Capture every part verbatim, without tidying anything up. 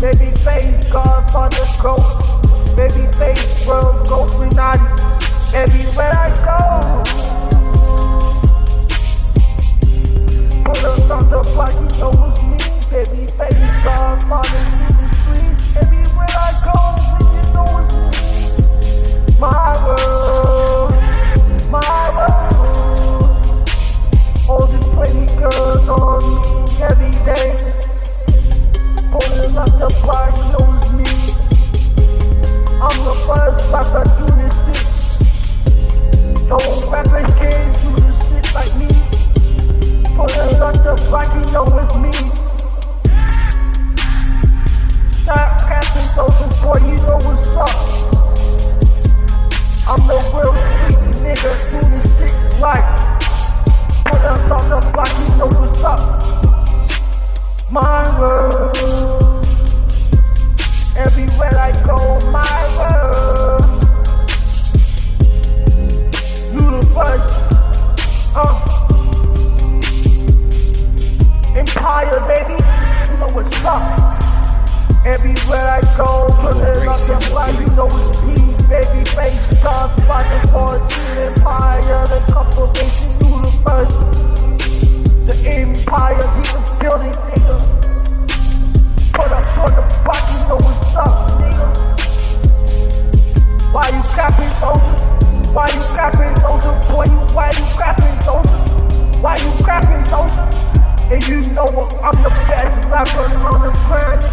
Babyface, Godfather scope. Babyface World, go free naughty. Everywhere I go, pull up on the block, you know it's me. Babyface, Godfather, in the streets. Everywhere I go, you know it's me. My world, my world. All these pretty girls on me every day. Pulling up the block, you know it's me. I'm the first back to do this shit. Don't rap and can't do this shit like me. Pullin' up the block, you know it's me. Stop casting those boy, you know what's up. I'm the real street nigga, do this shit like. Pullin' up the block, you know what's up. My world. Everywhere I go, my world. Universe, uh. Empire, baby, you know what's up. Everywhere I go, put it up and fly, you know it's me. Baby, face, God, Father, Lord, Empire, the corporation, universe. The empire, people building, nigga. Put up on the block, you know what's up, nigga. Why you capping, soldier? Why you capping, soldier? Boy, you, why you capping, soldier? Why you capping, soldier? And you know what, I'm the best rapper on the planet.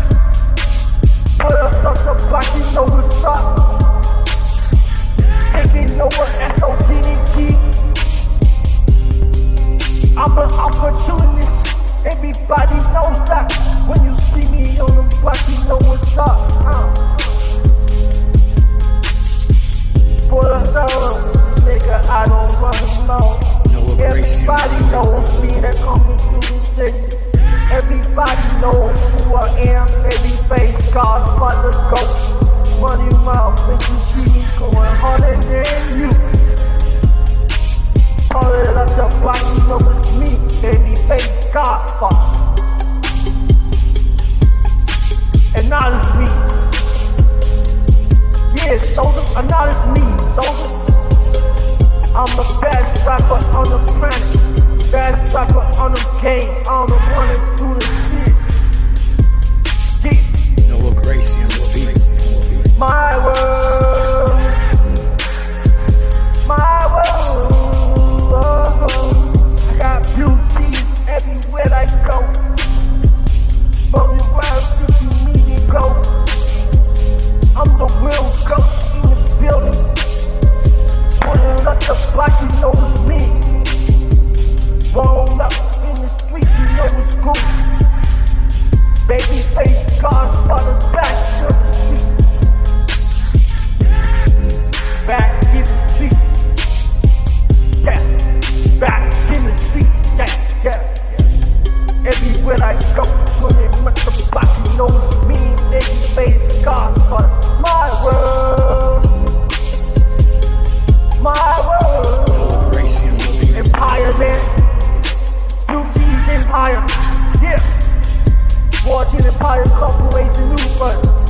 Put up on the block, you know what's up. Taking over S O B D T. I'm an opportunist. Everybody knows that. When you see me on the block, you know what's up. uh. Pull up, nigga, I don't run alone. No, everybody knows me, that come through the city. Everybody knows who I am. Babyface, Godfather, ghost. Money mouth, make you see me going harder than you. Pull it up the block, you know it's me. Babyface, Godfather, acknowledge me. Yeah, soldier, acknowledge me, soldier. I'm the best rapper on the planet, best rapper on the game. I'm the one that do the shit. Yeah. Noah Gracie and Levine. My world, my world. Oh, I got beauty everywhere I go. But if you need me, go. I'm the real goat in the building. Pulling up the block, you know it's me. Roll up in the streets, you know it's cool. Babyface, Godfather, back to the streets. Back in the streets. Yeah, back in the streets. Yeah, yeah. Everywhere I go, put it with the block, you know it's me. Babyface, Godfather, my world, my world. Empire, man, U T's empire, yeah. Royalty Empire Corporation, new first.